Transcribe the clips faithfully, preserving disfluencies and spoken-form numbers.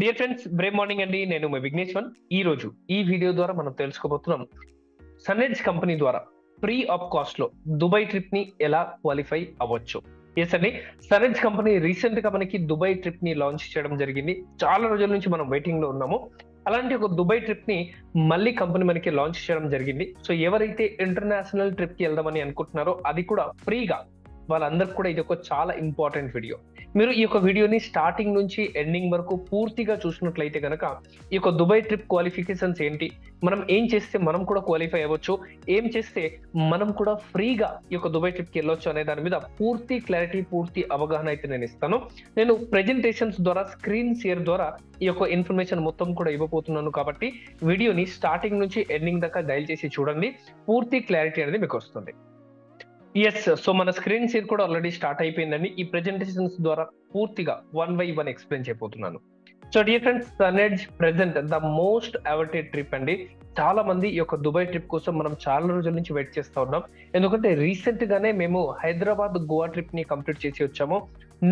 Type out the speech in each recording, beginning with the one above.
Dear friends, Brave morning అండి. నేను మీ విఘ్నేశ్వన్. ఈ రోజు ఈ వీడియో ద్వారా మనం తెలుసుకోబోతున్నాం సన్రైజ్ కంపెనీ ద్వారా ఫ్రీ ఆఫ్ కాస్ట్ లో దుబాయ్ ట్రిప్ ని ఎలా క్వాలిఫై అవ్వచ్చు. ఎస్ అండి, సన్రైజ్ కంపెనీ రీసెంట్ గా మనకి దుబాయ్ ట్రిప్ ని లాంచ్ చేయడం జరిగింది. చాలా రోజుల నుంచి మనం వెయిటింగ్ లో ఉన్నాము. అలాంటి ఒక దుబాయ్ ట్రిప్ ని మళ్ళీ కంపెనీ మనకి లాంచ్ చేయడం జరిగింది. సో ఎవరైతే ఇంటర్నేషనల్ ట్రిప్ కి వెళ్దామని అనుకుంటున్నారో అది కూడా ఫ్రీగా, వాళ్ళందరికీ కూడా ఇది ఒక చాలా ఇంపార్టెంట్ వీడియో. మీరు ఈ యొక్క వీడియోని స్టార్టింగ్ నుంచి ఎండింగ్ వరకు పూర్తిగా చూసినట్లయితే కనుక ఈ యొక్క దుబాయ్ ట్రిప్ క్వాలిఫికేషన్స్ ఏంటి, మనం ఏం చేస్తే మనం కూడా క్వాలిఫై అవ్వచ్చు, ఏం చేస్తే మనం కూడా ఫ్రీగా ఈ యొక్క దుబాయ్ ట్రిప్కి వెళ్ళొచ్చు అనే దాని మీద పూర్తి క్లారిటీ, పూర్తి అవగాహన అయితే నేను ఇస్తాను. నేను ప్రెజెంటేషన్స్ ద్వారా, స్క్రీన్ షేర్ ద్వారా ఈ యొక్క ఇన్ఫర్మేషన్ మొత్తం కూడా ఇవ్వబోతున్నాను. కాబట్టి వీడియోని స్టార్టింగ్ నుంచి ఎండింగ్ దాకా డైల్ చేసి చూడండి, పూర్తి క్లారిటీ అనేది మీకు వస్తుంది. ఎస్, సో మన స్క్రీన్ షేర్ కూడా ఆల్రెడీ స్టార్ట్ అయిపోయిందండి. ఈ ప్రెజెంటేషన్స్ ద్వారా పూర్తిగా వన్ బై వన్ ఎక్స్ప్లెయిన్ చేయబోతున్నాను. So dear friends, sunrise present the most awaited trip అండి. చాలా మంది ఈ యొక్క దుబాయ్ ట్రిప్ కోసం మనం చాలా రోజుల నుంచి వెయిట్ చేస్తూ ఉన్నాం. ఎందుకంటే రీసెంట్ గానే మేము హైదరాబాద్ గోవా ట్రిప్ ని కంప్లీట్ చేసి వచ్చాము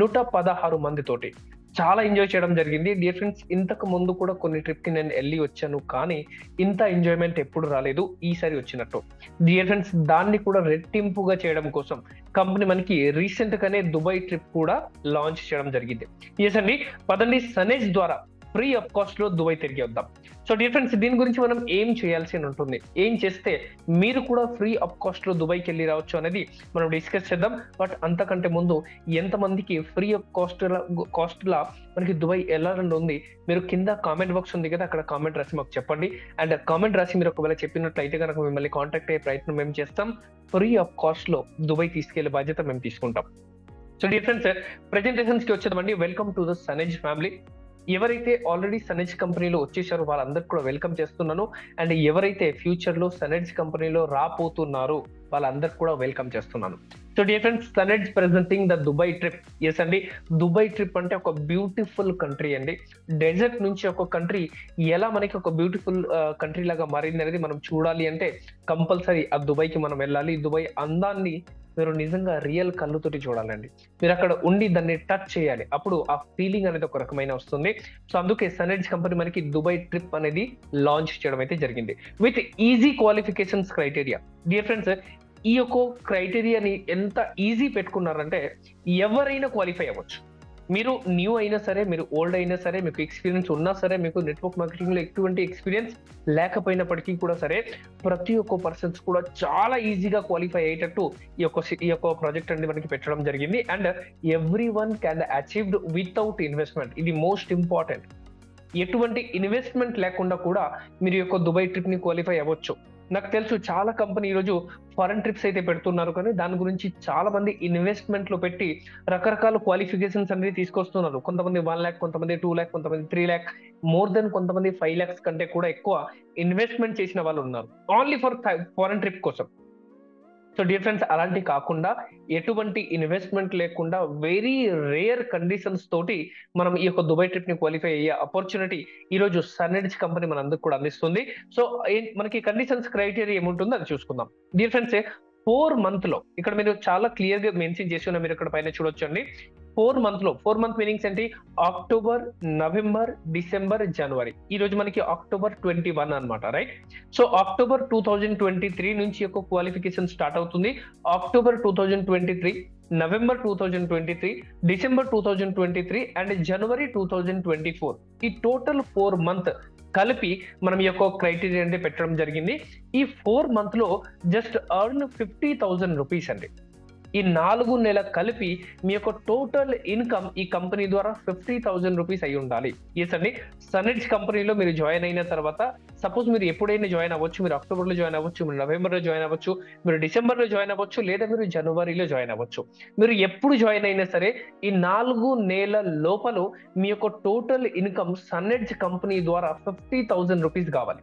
నూట పదహారు మంది తోటి. చాలా ఎంజాయ్ చేయడం జరిగింది. డియర్ ఫ్రెండ్స్, ఇంతకు ముందు కూడా కొన్ని ట్రిప్ కి నేను వెళ్ళి వచ్చాను, కానీ ఇంత ఎంజాయ్మెంట్ ఎప్పుడు రాలేదు ఈసారి వచ్చినట్టు. డియర్ ఫ్రెండ్స్, దాన్ని కూడా రెట్టింపుగా చేయడం కోసం కంపెనీ మనకి రీసెంట్ గానే దుబాయ్ ట్రిప్ కూడా లాంచ్ చేయడం జరిగింది. ఎస్ అండి, పదండి సనేజ్ ద్వారా ఫ్రీ ఆఫ్ కాస్ట్ లో దుబాయ్ తిరిగి వద్దాం. సో డియర్ ఫ్రెండ్స్, దీని గురించి మనం ఏం చేయాల్సి ఉంటుంది, ఏం చేస్తే మీరు కూడా ఫ్రీ ఆఫ్ కాస్ట్ లో దుబాయ్కి వెళ్ళి రావచ్చు అనేది మనం డిస్కస్ చేద్దాం. బట్ అంతకంటే ముందు ఎంతమందికి ఫ్రీ ఆఫ్ కాస్ట్ కాస్ట్ లా మనకి దుబాయ్ వెళ్ళాలని ఉంది, మీరు కింద కామెంట్ బాక్స్ ఉంది కదా, అక్కడ కామెంట్ రాసి మాకు చెప్పండి. అండ్ కామెంట్ రాసి మీరు ఒకవేళ చెప్పినట్లయితే కనుక మిమ్మల్ని కాంటాక్ట్ అయ్యే ప్రయత్నం మేము చేస్తాం. ఫ్రీ ఆఫ్ కాస్ట్ లో దుబాయ్ తీసుకెళ్లే బాధ్యత మేము తీసుకుంటాం. సో డియర్ ఫ్రెండ్స్, ప్రెజెంటేషన్స్ కి వచ్చేదామండి. Welcome to the Sunedge family. ఎవరైతే ఆల్రెడీ సనేజ్ కంపెనీలో వచ్చేసారో వాళ్ళందరికీ కూడా వెల్కమ్ చేస్తున్నాను. అండ్ ఎవరైతే ఫ్యూచర్ లో సనేజ్ కంపెనీలో రాపోతున్నారో వాళ్ళందరికీ కూడా వెల్కమ్ చేస్తున్నాను. So dear friends, Sunedge presenting the Dubai trip. Yes అండి, దుబాయ్ ట్రిప్ అంటే ఒక బ్యూటిఫుల్ కంట్రీ అండి. డెజర్ట్ నుంచి ఒక కంట్రీ ఎలా మనకి ఒక బ్యూటిఫుల్ కంట్రీ లాగా మారింది అనేది మనం చూడాలి అంటే కంపల్సరీ ఆ దుబాయ్కి మనం వెళ్ళాలి. దుబాయ్ అందాన్ని మీరు నిజంగా రియల్ కళ్ళుతోటి చూడాలండి. మీరు అక్కడ ఉండి దాన్ని టచ్ చేయాలి, అప్పుడు ఆ ఫీలింగ్ అనేది ఒక రకమైన వస్తుంది. సో అందుకే సన్రైజ్ కంపెనీ మనకి దుబాయ్ ట్రిప్ అనేది లాంచ్ చేయడం అయితే జరిగింది with easy qualifications criteria. Dear friends, ఈ యొక్క క్రైటీరియాని ఎంత ఈజీ పెట్టుకున్నారంటే ఎవరైనా క్వాలిఫై అవ్వచ్చు. మీరు న్యూ అయినా సరే, మీరు ఓల్డ్ అయినా సరే, మీకు ఎక్స్పీరియన్స్ ఉన్నా సరే, మీకు నెట్వర్క్ మార్కెటింగ్ లో ఎటువంటి ఎక్స్పీరియన్స్ లేకపోయినప్పటికీ కూడా సరే, ప్రతి ఒక్క పర్సన్స్ కూడా చాలా ఈజీగా క్వాలిఫై అయ్యేటట్టు ఈ యొక్క ఈ యొక్క ప్రాజెక్ట్ అనేది మనకి పెట్టడం జరిగింది. And every one can achieved without investment. ఇది మోస్ట్ ఇంపార్టెంట్. ఎటువంటి ఇన్వెస్ట్మెంట్ లేకుండా కూడా మీరు యొక్క దుబాయ్ ట్రిప్ ని క్వాలిఫై అవ్వచ్చు. నాకు తెలుసు చాలా కంపెనీ ఈరోజు ఫారెన్ ట్రిప్స్ అయితే పెడుతున్నారు, కానీ దాని గురించి చాలా మంది ఇన్వెస్ట్మెంట్ లో పెట్టి రకరకాల క్వాలిఫికేషన్స్ అనేది తీసుకొస్తున్నారు. కొంతమంది వన్ ల్యాక్, కొంతమంది టూ ల్యాక్, కొంతమంది త్రీ ల్యాక్, మోర్ దెన్ కొంతమంది ఫైవ్ ల్యాక్స్ కంటే కూడా ఎక్కువ ఇన్వెస్ట్మెంట్ చేసిన వాళ్ళు ఉన్నారు ఓన్లీ ఫర్ ఫారెన్ ట్రిప్ కోసం. సో డియర్ ఫ్రెండ్స్, అలాంటి కాకుండా ఎటువంటి ఇన్వెస్ట్మెంట్ లేకుండా వెరీ రేర్ కండిషన్స్ తోటి మనం ఈ యొక్క దుబాయ్ ట్రిప్ ని క్వాలిఫై అయ్యే అపర్చునిటీ ఈరోజు సన్రైజ్ కంపెనీ మనందరికి కూడా అందిస్తుంది. సో మనకి కండిషన్స్ క్రైటీరియా ఏముంటుందో అది చూసుకుందాం. డియర్ ఫ్రెండ్స్, ఫోర్ మంత్ లో ఇక్కడ మీరు చాలా క్లియర్ గా మెన్షన్ చేసి ఉన్నా, మీరు ఇక్కడ పైన చూడొచ్చండి. ఫోర్ మంత్ లో, ఫోర్ మంత్ మీనింగ్స్ ఏంటి, అక్టోబర్, నవంబర్, డిసెంబర్, జనవరి. ఈ రోజు మనకి అక్టోబర్ ట్వంటీ వన్ అనమాట, right. So October two thousand twenty three నుంచి యొక్క క్వాలిఫికేషన్ స్టార్ట్ అవుతుంది. October two thousand twenty three, November two thousand twenty three, December two thousand twenty three and జనవరి two thousand twenty four ఈ total four month కలిపి మనం ఈ యొక్క criteria అంటే పెట్టడం జరిగింది. ఈ ఫోర్ మంత్ లో just earn fifty thousand rupees అండి. ఈ నాలుగు నెల కలిపి మీ యొక్క టోటల్ ఇన్కమ్ ఈ కంపెనీ ద్వారా ఫిఫ్టీ థౌజండ్ రూపీస్ అయి ఉండాలి. ఎస్ అండి, సన్రైజ్ కంపెనీలో మీరు జాయిన్ అయిన తర్వాత, సపోజ్ మీరు ఎప్పుడైనా జాయిన్ అవ్వచ్చు. మీరు అక్టోబర్లో జాయిన్ అవ్వచ్చు, మీరు నవంబర్లో జాయిన్ అవ్వచ్చు, మీరు డిసెంబర్లో జాయిన్ అవ్వచ్చు, లేదా మీరు జనవరిలో జాయిన్ అవ్వచ్చు. మీరు ఎప్పుడు జాయిన్ అయినా సరే ఈ నాలుగు నెల లోపల మీ యొక్క టోటల్ ఇన్కమ్ సన్రైజ్ కంపెనీ ద్వారా ఫిఫ్టీ థౌజండ్ రూపీస్ కావాలి.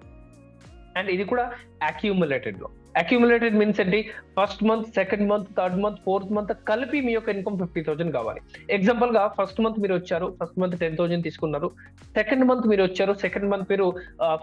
అండ్ ఇది కూడా అక్యూములేటెడ్ లో. అక్యూములేటెడ్ మీన్స్ ఏంటి, first month, second month, third month, fourth month కలిపి మీ యొక్క ఇన్కమ్ ఫిఫ్టీ థౌసండ్ కావాలి. ఎగ్జాంపుల్ గా ఫస్ట్ మంత్ మీరు వచ్చారు, ఫస్ట్ మంత్ టెన్ థౌసండ్ తీసుకున్నారు. సెకండ్ మంత్ మీరు వచ్చారు, సెకండ్ మంత్ మీరు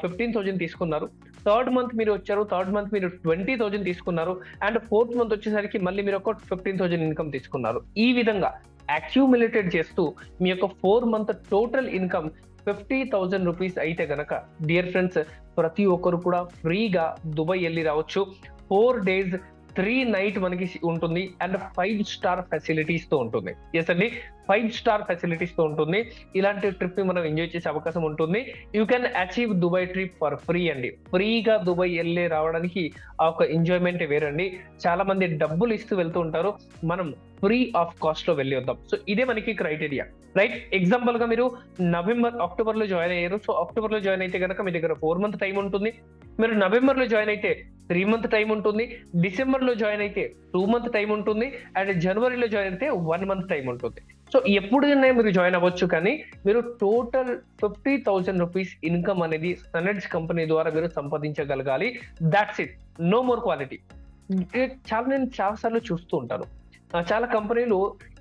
ఫిఫ్టీన్ థౌసండ్ తీసుకున్నారు. థర్డ్ మంత్ మీరు వచ్చారు, థర్డ్ మంత్ మీరు ట్వంటీ థౌసండ్ తీసుకున్నారు. అండ్ ఫోర్త్ మంత్ వచ్చేసరికి మళ్ళీ మీరు ఒక ఫిఫ్టీన్ థౌసండ్ ఇన్కమ్ తీసుకున్నారు. ఈ విధంగా అక్యుములేటెడ్ చేస్తూ మీ యొక్క four month total income fifty thousand rupees అయితే గనక డియర్ ఫ్రెండ్స్ ప్రతి ఒక్కరు కూడా ఫ్రీగా దుబాయ్ వెళ్ళి రావచ్చు. ఫోర్ డేస్ త్రీ నైట్ మనకి ఉంటుంది అండ్ ఫైవ్ స్టార్ ఫెసిలిటీస్ తో ఉంటుంది. ఎస్ అండి, ఫైవ్ స్టార్ ఫెసిలిటీస్ తో ఉంటుంది. ఇలాంటి ట్రిప్ ని మనం ఎంజాయ్ చేసే అవకాశం ఉంటుంది. You can achieve Dubai trip for free అండి. ఫ్రీగా దుబాయ్ వెళ్ళి రావడానికి ఆ ఒక ఎంజాయ్మెంట్ వేరండి. చాలా మంది డబ్బులు ఇస్తూ వెళ్తూ ఉంటారు, మనం ఫ్రీ ఆఫ్ కాస్ట్ లో వెళ్ళి వద్దాం. సో ఇదే మనకి క్రైటీరియా రైట్. ఎగ్జాంపుల్ గా మీరు నవంబర్ అక్టోబర్ లో జాయిన్ అయ్యారు. సో అక్టోబర్ లో జాయిన్ అయితే కనుక మీ దగ్గర ఫోర్ మంత్ టైం ఉంటుంది. మీరు నవంబర్ లో జాయిన్ అయితే త్రీ మంత్ టైం ఉంటుంది. డిసెంబర్ లో జాయిన్ అయితే టూ మంత్ టైం ఉంటుంది అండ్ జనవరిలో జాయిన్ అయితే వన్ మంత్ టైం ఉంటుంది. సో ఎప్పుడైనా మీరు జాయిన్ అవ్వచ్చు, కానీ మీరు total fifty thousand rupees income అనేది సనెడ్స్ కంపెనీ ద్వారా మీరు సంపాదించగలగాలి. That's it, no more quality. చాలా నేను చాలా సార్లు చూస్తూ ఉంటాను, చాలా కంపెనీలు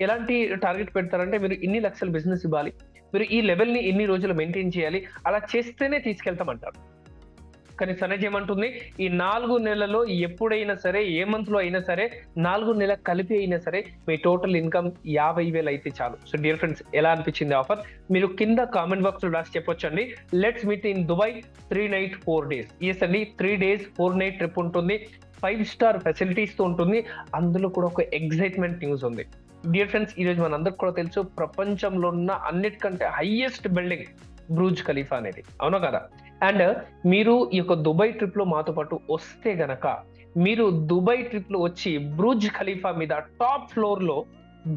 ఎలాంటి టార్గెట్ పెడతారంటే మీరు ఇన్ని లక్షల బిజినెస్ ఇవ్వాలి, మీరు ఈ లెవెల్ ని ఇన్ని రోజులు మెయింటైన్ చేయాలి, అలా చేస్తేనే తీసుకెళ్తామంటారు. కానీ సనేజ్ ఏమంటుంది, ఈ నాలుగు నెలలో ఎప్పుడైనా సరే ఏ మంత్ లో అయినా సరే నాలుగు నెల కలిపి అయినా సరే మీ టోటల్ ఇన్కమ్ యాభై వేలు అయితే చాలు. సో డియర్ ఫ్రెండ్స్, ఎలా అనిపించింది ఆఫర్? మీరు కింద కామెంట్ బాక్స్ లో రాసి చెప్పొచ్చండి. Let's meet in Dubai three night four days yes అండి, three days four night trip ఉంటుంది, ఫైవ్ స్టార్ ఫెసిలిటీస్ తో ఉంటుంది. అందులో కూడా ఒక ఎగ్జైట్మెంట్ న్యూస్ ఉంది డియర్ ఫ్రెండ్స్. ఈరోజు మనందరికి కూడా తెలుసు, ప్రపంచంలో ఉన్న అన్నిటికంటే హైయెస్ట్ బిల్డింగ్ బ్రూజ్ ఖలీఫా అనేది, అవునా కదా? అండ్ మీరు ఈ యొక్క దుబాయ్ ట్రిప్ లో మాతో పాటు వస్తే గనక మీరు దుబాయ్ ట్రిప్ లో వచ్చి బ్రూజ్ ఖలీఫా మీద టాప్ ఫ్లోర్ లో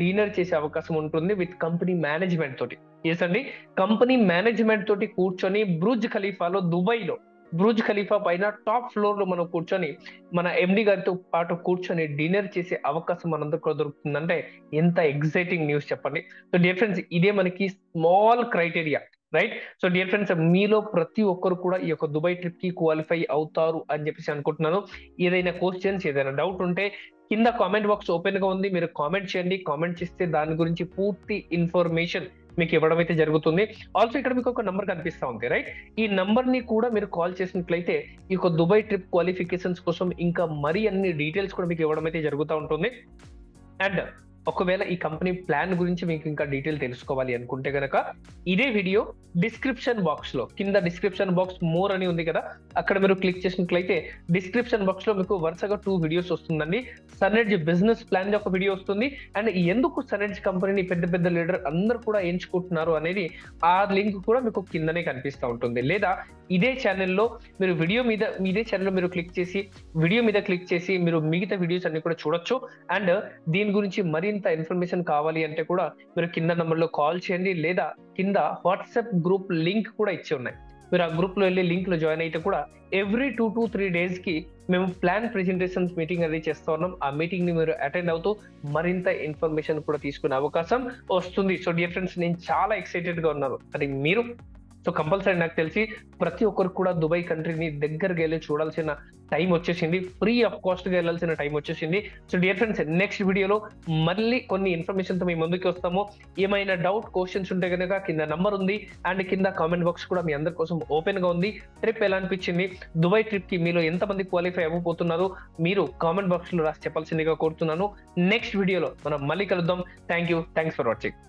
డిన్నర్ చేసే అవకాశం ఉంటుంది విత్ కంపెనీ మేనేజ్మెంట్ తోటి. ఎస్ అండి, కంపెనీ మేనేజ్మెంట్ తోటి కూర్చొని బ్రూజ్ ఖలీఫాలో దుబాయ్ లో బ్రూజ్ ఖలీఫా పైన టాప్ ఫ్లోర్ లో మనం కూర్చొని మన ఎండి గారితో పాటు కూర్చొని డిన్నర్ చేసే అవకాశం మనందరికీ దొరుకుతుందంటే ఎంత ఎగ్జైటింగ్ న్యూస్ చెప్పండి. సో డియర్ ఫ్రెండ్స్, ఇదే మనకి small criteria right. So dear friends, మీలో ప్రతి ఒక్కరు కూడా ఈ యొక్క దుబాయ్ ట్రిప్ కి క్వాలిఫై అవుతారు అని చెప్పేసి అనుకుంటున్నాను. ఏదైనా క్వశ్చన్స్ ఏదైనా డౌట్ ఉంటే కింద కామెంట్ బాక్స్ ఓపెన్ గా ఉంది, మీరు కామెంట్ చేయండి. కామెంట్ చేస్తే దాని గురించి పూర్తి ఇన్ఫర్మేషన్ మీకు ఇవ్వడం అయితే జరుగుతుంది. ఆల్సో ఇక్కడ మీకు ఒక నంబర్ కనిపిస్తా ఉంది రైట్. ఈ నంబర్ ని కూడా మీరు కాల్ చేసినట్లయితే ఈ యొక్క దుబాయ్ ట్రిప్ క్వాలిఫికేషన్స్ కోసం ఇంకా మరి అన్ని డీటెయిల్స్ కూడా మీకు ఇవ్వడం అయితే జరుగుతూ ఉంటుంది. అండ్ ఒకవేళ ఈ కంపెనీ ప్లాన్ గురించి మీకు ఇంకా డీటెయిల్ తెలుసుకోవాలి అనుకుంటే కనుక ఇదే వీడియో డిస్క్రిప్షన్ బాక్స్ లో, కింద డిస్క్రిప్షన్ బాక్స్ మోర్ అని ఉంది కదా, అక్కడ మీరు క్లిక్ చేసినట్లయితే డిస్క్రిప్షన్ బాక్స్ లో మీకు వరుసగా టూ వీడియోస్ వస్తుందండి. సనెడ్జ్ బిజినెస్ ప్లాన్ ఒక వీడియో వస్తుంది అండ్ ఎందుకు సనెడ్జ్ కంపెనీని పెద్ద పెద్ద లీడర్ అందరు కూడా ఎంచుకుంటున్నారు అనేది ఆ లింక్ కూడా మీకు కిందనే కనిపిస్తూ ఉంటుంది. లేదా ఇదే ఛానల్లో మీరు వీడియో మీద ఇదే ఛానల్లో మీరు క్లిక్ చేసి వీడియో మీద క్లిక్ చేసి మీరు మిగతా వీడియోస్ అన్ని కూడా చూడొచ్చు. అండ్ దీని గురించి మరింత ఇన్ఫర్మేషన్ కావాలి అంటే కూడా మీరు కింద నెంబర్లో కాల్ చేయండి, లేదా కింద వాట్సాప్ గ్రూప్ లింక్ కూడా ఇచ్చి ఉన్నాయి. మీరు ఆ గ్రూప్ లో వెళ్ళి లింక్ లో జాయిన్ అయితే కూడా every two to three days కి మేము ప్లాన్ ప్రెజెంటేషన్స్ మీటింగ్ అనేది చేస్తూ ఉన్నాం. ఆ మీటింగ్ ని మీరు అటెండ్ అవుతూ మరింత ఇన్ఫర్మేషన్ కూడా తీసుకునే అవకాశం వస్తుంది. సో డియర్ ఫ్రెండ్స్, నేను చాలా ఎక్సైటెడ్ గా ఉన్నాను. మరి మీరు సో కంపల్సరీ నాకు తెలిసి ప్రతి ఒక్కరు కూడా దుబాయ్ కంట్రీని దగ్గరకి వెళ్ళి చూడాల్సిన టైం వచ్చేసింది, ఫ్రీ ఆఫ్ కాస్ట్ గా వెళ్ళాల్సిన టైం వచ్చేసింది. సో డియర్ ఫ్రెండ్స్, నెక్స్ట్ వీడియోలో మళ్ళీ కొన్ని ఇన్ఫర్మేషన్ తో మీ ముందుకి వస్తాము. ఏమైనా డౌట్ క్వశ్చన్స్ ఉంటే కనుక కింద నంబర్ ఉంది అండ్ కింద కామెంట్ బాక్స్ కూడా మీ అందరి కోసం ఓపెన్ గా ఉంది. ట్రిప్ ఎలా అనిపించింది, దుబాయ్ ట్రిప్ కి మీలో ఎంతమంది క్వాలిఫై అవ్వబోతున్నారు, మీరు కామెంట్ బాక్స్ లో రాసి చెప్పాల్సిందిగా కోరుతున్నాను. నెక్స్ట్ వీడియోలో మనం మళ్ళీ కలుద్దాం. Thank you, thanks for watching.